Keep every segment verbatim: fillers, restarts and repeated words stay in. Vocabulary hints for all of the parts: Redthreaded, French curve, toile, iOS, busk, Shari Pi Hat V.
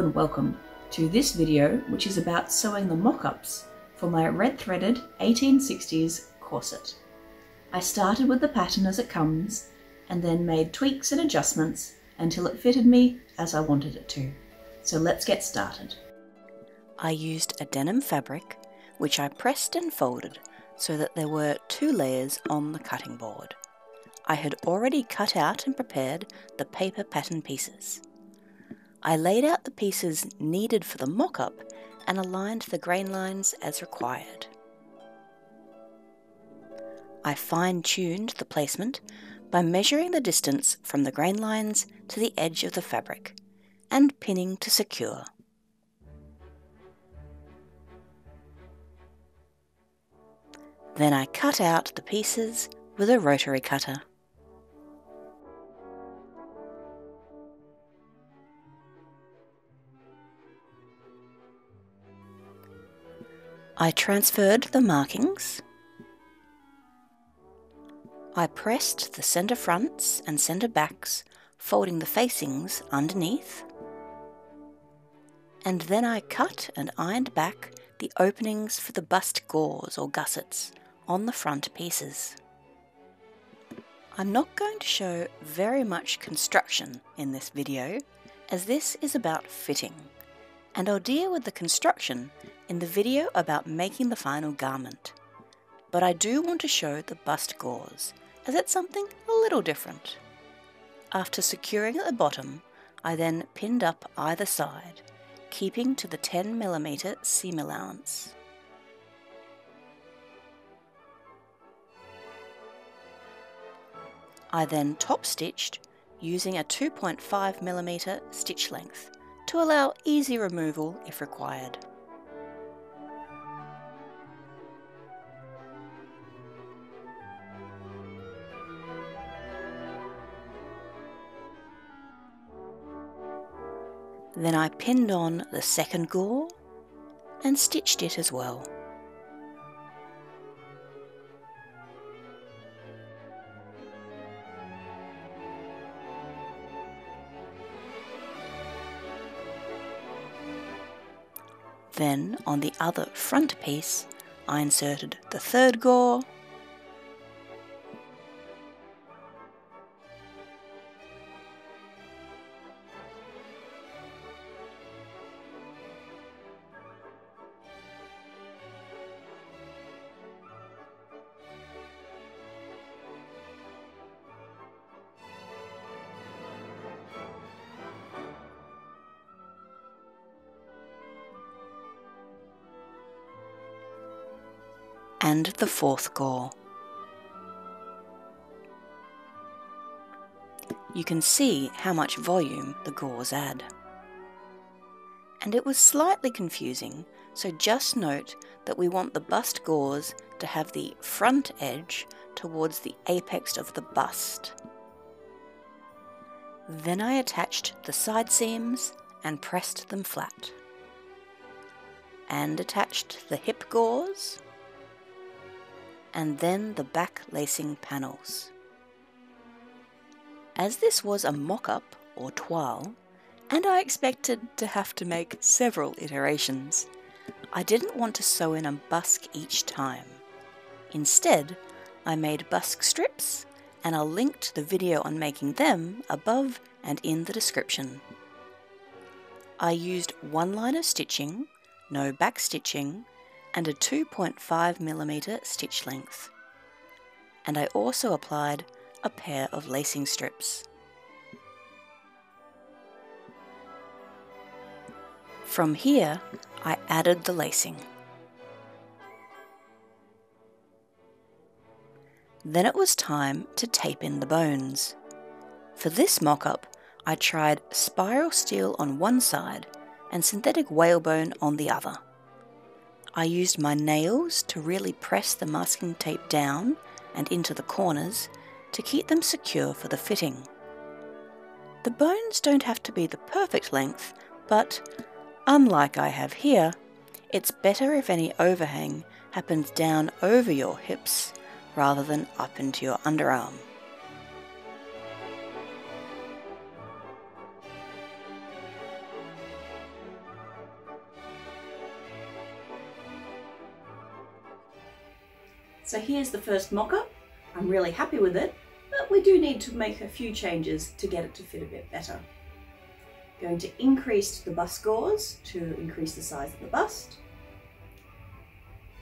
and welcome to this video, which is about sewing the mock-ups for my Redthreaded eighteen sixties corset. I started with the pattern as it comes and then made tweaks and adjustments until it fitted me as I wanted it to. So let's get started. I used a denim fabric, which I pressed and folded so that there were two layers on the cutting board. I had already cut out and prepared the paper pattern pieces. I laid out the pieces needed for the mock-up and aligned the grain lines as required. I fine-tuned the placement by measuring the distance from the grain lines to the edge of the fabric and pinning to secure. Then I cut out the pieces with a rotary cutter. I transferred the markings. I pressed the centre fronts and centre backs, folding the facings underneath. And then I cut and ironed back the openings for the bust gauze or gussets on the front pieces. I'm not going to show very much construction in this video, as this is about fitting, and I'll deal with the construction in the video about making the final garment. But I do want to show the bust gauze, as it's something a little different. After securing at the bottom, I then pinned up either side, keeping to the ten millimeter seam allowance. I then top stitched using a two point five millimeter stitch length to allow easy removal if required. Then I pinned on the second gore and stitched it as well. Then on the other front piece, I inserted the third gore and the fourth gore. You can see how much volume the gores add. And it was slightly confusing, so just note that we want the bust gores to have the front edge towards the apex of the bust. Then I attached the side seams and pressed them flat. And attached the hip gores, and then the back lacing panels. As this was a mock-up or toile, and I expected to have to make several iterations, I didn't want to sew in a busk each time. Instead, I made busk strips, and I'll link to the video on making them above and in the description. I used one line of stitching, no back stitching, and a two point five millimeter stitch length. And I also applied a pair of lacing strips. From here, I added the lacing. Then it was time to tape in the bones. For this mock-up, I tried spiral steel on one side and synthetic whalebone on the other. I used my nails to really press the masking tape down and into the corners to keep them secure for the fitting. The bones don't have to be the perfect length, but unlike I have here, it's better if any overhang happens down over your hips rather than up into your underarm. So here's the first mock-up. I'm really happy with it, but we do need to make a few changes to get it to fit a bit better. Going to increase the bust gauze to increase the size of the bust.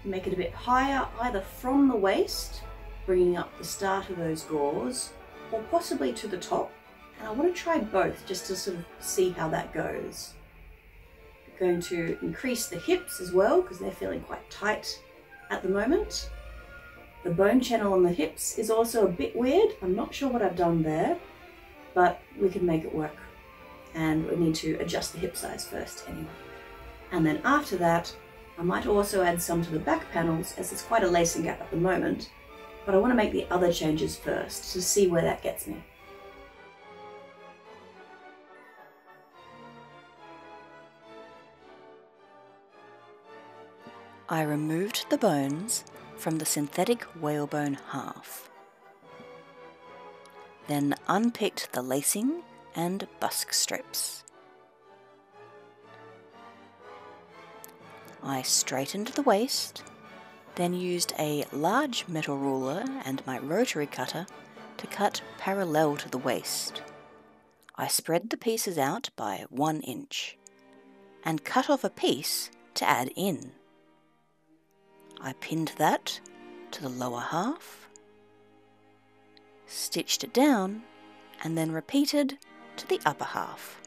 Make it a bit higher, either from the waist, bringing up the start of those gauze, or possibly to the top. And I want to try both just to sort of see how that goes. I'm going to increase the hips as well, because they're feeling quite tight at the moment. The bone channel on the hips is also a bit weird. I'm not sure what I've done there, but we can make it work. And we need to adjust the hip size first anyway. And then after that, I might also add some to the back panels, as it's quite a lacing gap at the moment, but I want to make the other changes first to see where that gets me. I removed the bones from the synthetic whalebone half, then unpicked the lacing and busk strips. I straightened the waist, then used a large metal ruler and my rotary cutter to cut parallel to the waist. I spread the pieces out by one inch and cut off a piece to add in. I pinned that to the lower half, stitched it down, and then repeated to the upper half.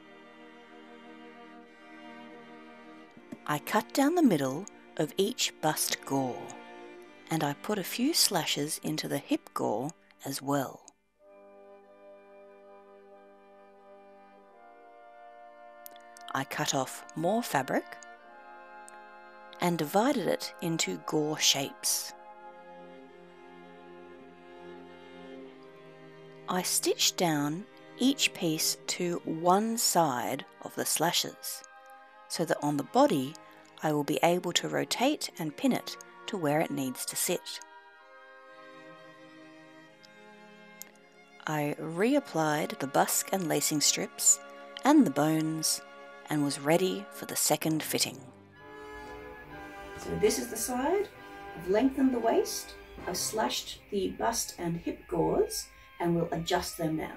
I cut down the middle of each bust gore, and I put a few slashes into the hip gore as well. I cut off more fabric and divided it into gore shapes. I stitched down each piece to one side of the slashes, so that on the body I will be able to rotate and pin it to where it needs to sit. I reapplied the busk and lacing strips and the bones and was ready for the second fitting. So this is the side. I've lengthened the waist, I've slashed the bust and hip gauze, and we'll adjust them now.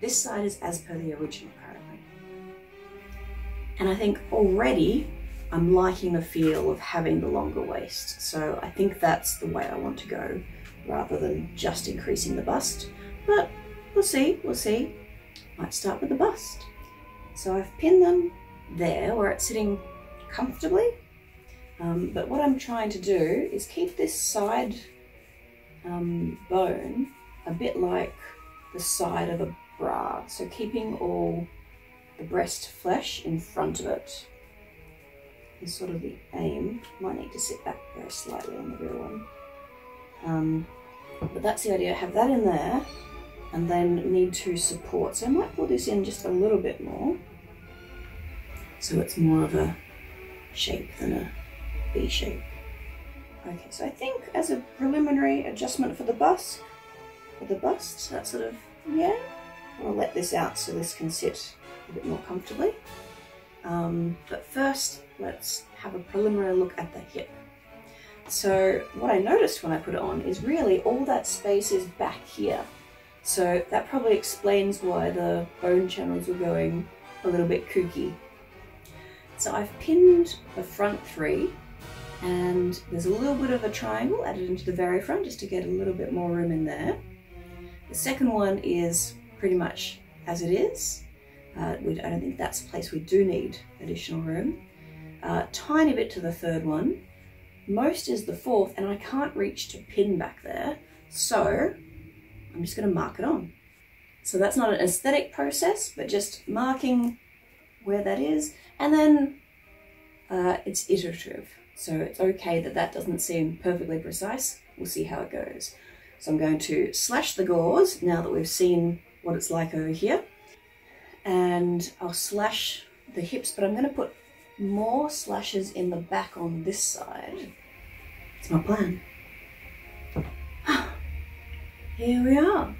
This side is as per the original currently. And I think already I'm liking the feel of having the longer waist. So I think that's the way I want to go rather than just increasing the bust, but we'll see, we'll see. Might start with the bust. So I've pinned them there where it's sitting comfortably. Um, but what I'm trying to do is keep this side um, bone a bit like the side of a bra. So keeping all the breast flesh in front of it is sort of the aim. Might need to sit back very slightly on the real one. Um, but that's the idea, have that in there and then need to support. So I might pull this in just a little bit more. So it's more of a shape than a V shape. Okay, so I think as a preliminary adjustment for the bust, for the bust, that sort of, yeah, I'll let this out so this can sit a bit more comfortably. Um, but first, let's have a preliminary look at the hip. So what I noticed when I put it on is really all that space is back here. So that probably explains why the bone channels were going a little bit kooky. So I've pinned the front three, and there's a little bit of a triangle added into the very front just to get a little bit more room in there. The second one is pretty much as it is. Uh, we, I don't think that's a place we do need additional room. Uh, tiny bit to the third one. Most is the fourth, and I can't reach to pin back there, so I'm just going to mark it on. So that's not an aesthetic process, but just marking where that is, and then uh, it's iterative. So it's okay that that doesn't seem perfectly precise. We'll see how it goes. So I'm going to slash the gauze now that we've seen what it's like over here, and I'll slash the hips, but I'm going to put more slashes in the back on this side. It's my plan. Here we are.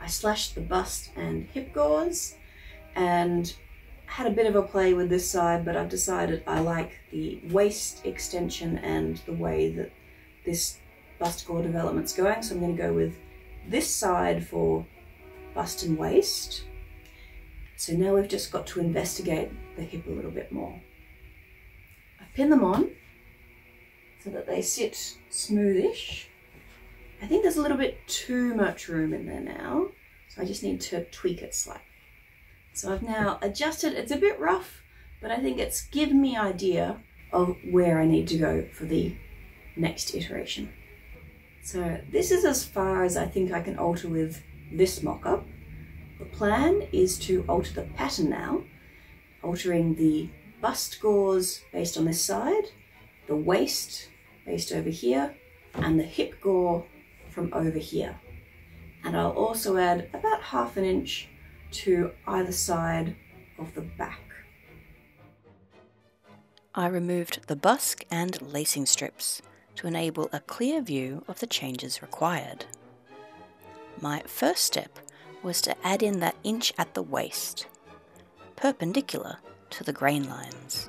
I slashed the bust and hip gauze and had a bit of a play with this side, but I've decided I like the waist extension and the way that this bust gore development's going. So I'm going to go with this side for bust and waist. So now we've just got to investigate the hip a little bit more. I pin them on so that they sit smoothish. I think there's a little bit too much room in there now, so I just need to tweak it slightly. So I've now adjusted, it's a bit rough, but I think it's given me an idea of where I need to go for the next iteration. So this is as far as I think I can alter with this mock-up. The plan is to alter the pattern now, altering the bust gauze based on this side, the waist based over here, and the hip gore from over here. And I'll also add about half an inch to either side of the back. I removed the busk and lacing strips to enable a clear view of the changes required. My first step was to add in that inch at the waist, perpendicular to the grain lines.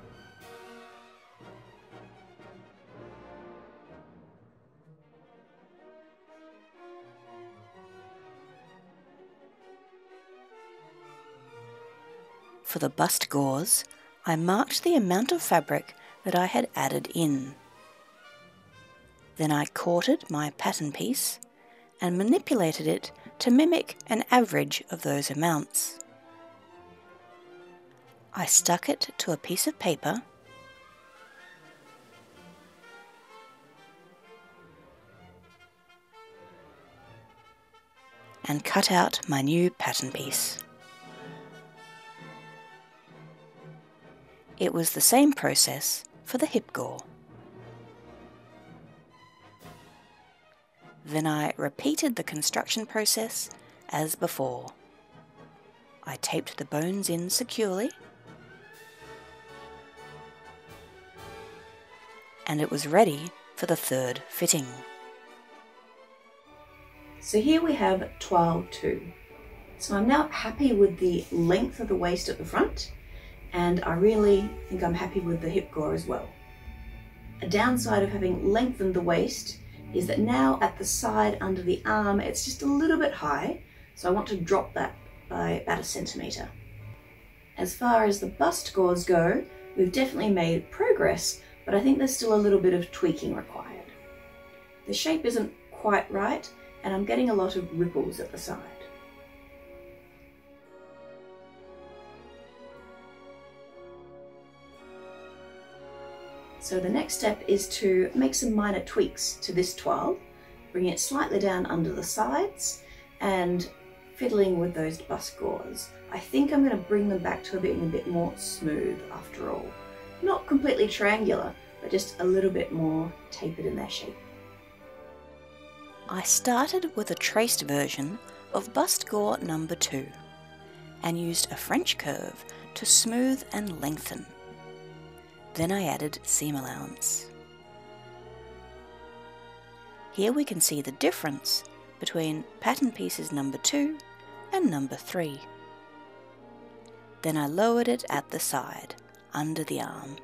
For the bust gauze, I marked the amount of fabric that I had added in. Then I quartered my pattern piece and manipulated it to mimic an average of those amounts. I stuck it to a piece of paper and cut out my new pattern piece. It was the same process for the hip gore. Then I repeated the construction process as before. I taped the bones in securely, and it was ready for the third fitting. So here we have twelve two. So I'm now happy with the length of the waist at the front, and I really think I'm happy with the hip gore as well. A downside of having lengthened the waist is that now at the side under the arm it's just a little bit high, so I want to drop that by about a centimetre. As far as the bust gauze go, we've definitely made progress, but I think there's still a little bit of tweaking required. The shape isn't quite right, and I'm getting a lot of ripples at the side. So the next step is to make some minor tweaks to this twirl, bringing it slightly down under the sides and fiddling with those bust gauze. I think I'm going to bring them back to a bit, a bit more smooth after all. Not completely triangular, but just a little bit more tapered in their shape. I started with a traced version of bust gore number two and used a French curve to smooth and lengthen. Then I added seam allowance. Here we can see the difference between pattern pieces number two and number three. Then I lowered it at the side, under the arm.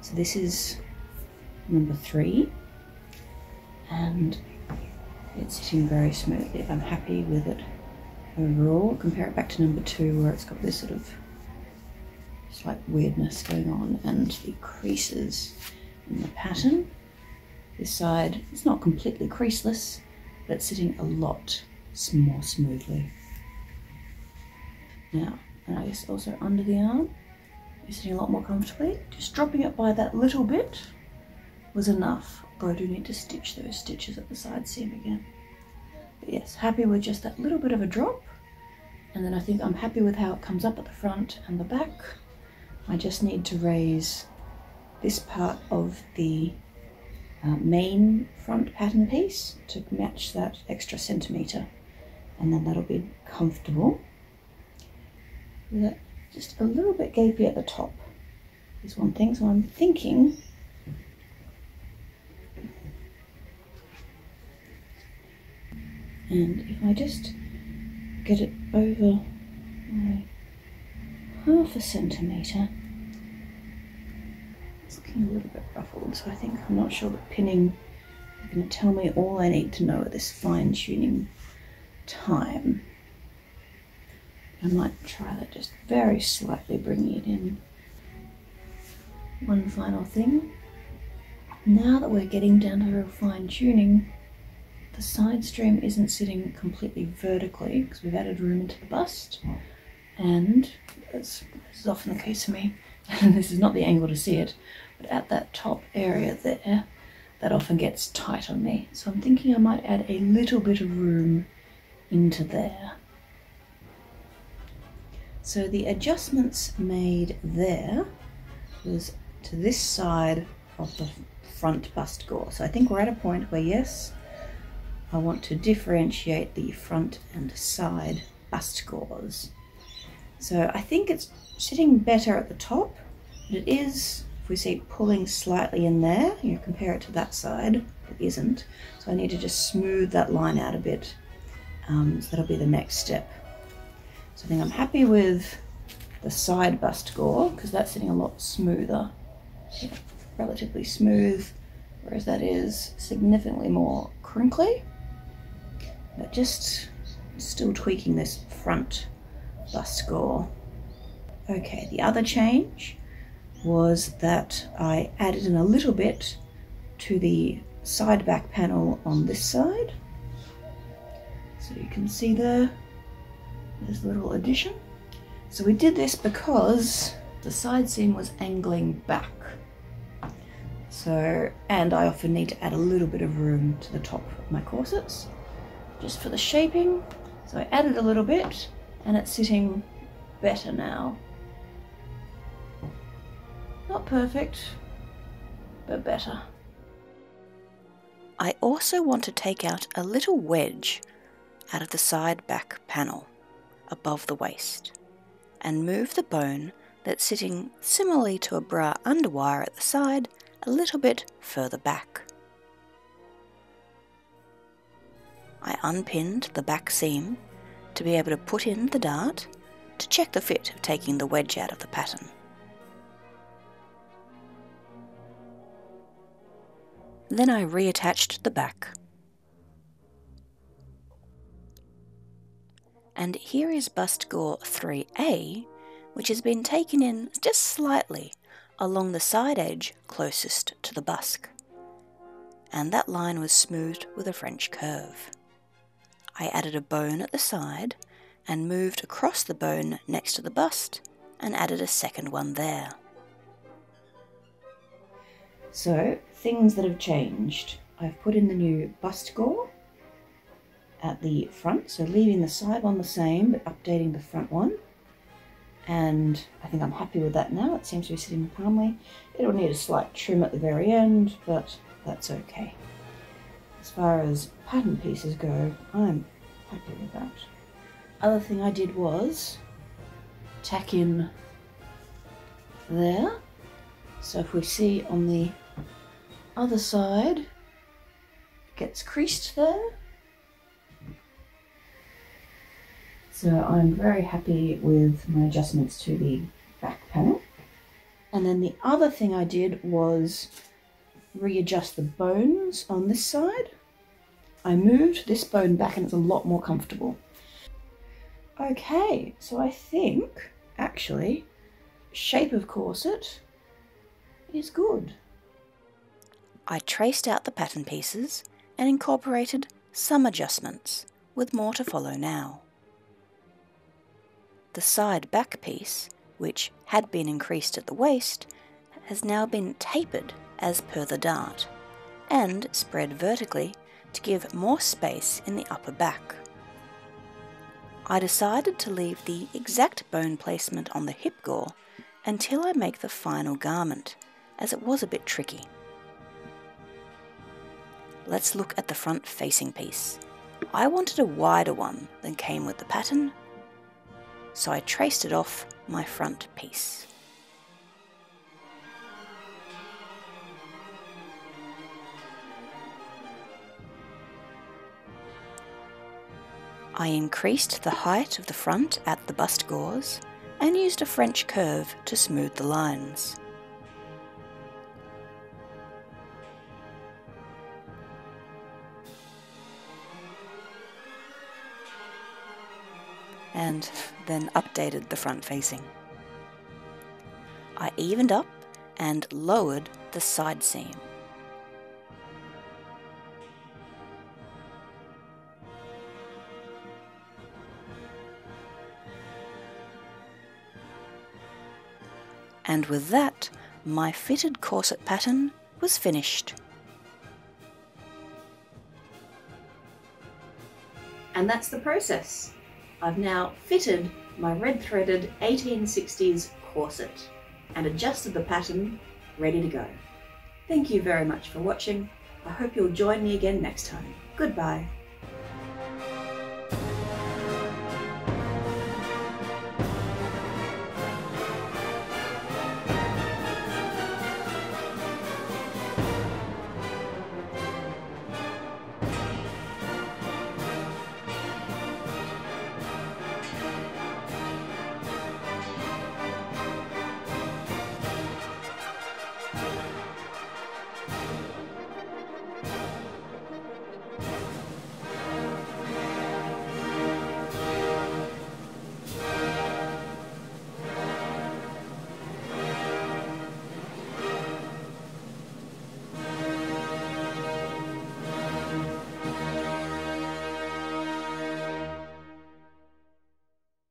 So this is number three, and it's sitting very smoothly. I'm happy with it. Overall, compare it back to number two, where it's got this sort of slight weirdness going on and the creases in the pattern. This side, it's not completely creaseless, but it's sitting a lot more smoothly. Now, and I guess also under the arm, it's sitting a lot more comfortably. Just dropping it by that little bit was enough, but I do need to stitch those stitches at the side seam again. But yes, happy with just that little bit of a drop, and then I think I'm happy with how it comes up at the front and the back. I just need to raise this part of the uh, main front pattern piece to match that extra centimetre, and then that'll be comfortable. Just a little bit gapy at the top is one thing, so I'm thinking and if I just get it over by half a centimetre, looking a little bit ruffled, so I think I'm not sure that pinning is going to tell me all I need to know at this fine-tuning time. I might try that, just very slightly bringing it in. One final thing. Now that we're getting down to real fine-tuning, the side stream isn't sitting completely vertically because we've added room into the bust, and as is often the case for me, and this is not the angle to see it, but at that top area there, that often gets tight on me. So I'm thinking I might add a little bit of room into there. So the adjustments made there was to this side of the front bust gore. So I think we're at a point where, yes, I want to differentiate the front and side bust gores. So I think it's sitting better at the top, but it is, if we see it pulling slightly in there, you know, compare it to that side, it isn't. So I need to just smooth that line out a bit. Um, so that'll be the next step. So I think I'm happy with the side bust gore because that's sitting a lot smoother, relatively smooth, whereas that is significantly more crinkly. But just still tweaking this front bust gore. Okay, the other change was that I added in a little bit to the side back panel on this side. So you can see there, this little addition. So we did this because the side seam was angling back. So, and I often need to add a little bit of room to the top of my corsets, just for the shaping. So I added a little bit, and it's sitting better now. Not perfect, but better. I also want to take out a little wedge out of the side back panel above the waist and move the bone that's sitting similarly to a bra underwire at the side a little bit further back. I unpinned the back seam to be able to put in the dart to check the fit of taking the wedge out of the pattern. Then I reattached the back. And here is bust gore three A, which has been taken in just slightly along the side edge closest to the busk. And that line was smoothed with a French curve. I added a bone at the side and moved across the bone next to the bust and added a second one there. So, things that have changed. I've put in the new bust gore at the front, so leaving the side one the same but updating the front one. And I think I'm happy with that now. It seems to be sitting calmly. It'll need a slight trim at the very end, but that's okay. As far as pattern pieces go, I'm happy with that. Other thing I did was tack in there. So if we see on the other side, it gets creased there. So I'm very happy with my adjustments to the back panel. And then the other thing I did was readjust the bones on this side. I moved this bone back and it's a lot more comfortable. Okay, so I think actually shape of corset is good. I traced out the pattern pieces and incorporated some adjustments with more to follow now. The side back piece, which had been increased at the waist, has now been tapered as per the dart and spread vertically to give more space in the upper back. I decided to leave the exact bone placement on the hip gore until I make the final garment, as it was a bit tricky. Let's look at the front facing piece. I wanted a wider one than came with the pattern, so I traced it off my front piece. I increased the height of the front at the bust gores and used a French curve to smooth the lines. and then updated the front facing. I evened up and lowered the side seam. And with that, my fitted corset pattern was finished. And that's the process. I've now fitted my Redthreaded eighteen sixties corset and adjusted the pattern, ready to go. Thank you very much for watching. I hope you'll join me again next time. Goodbye.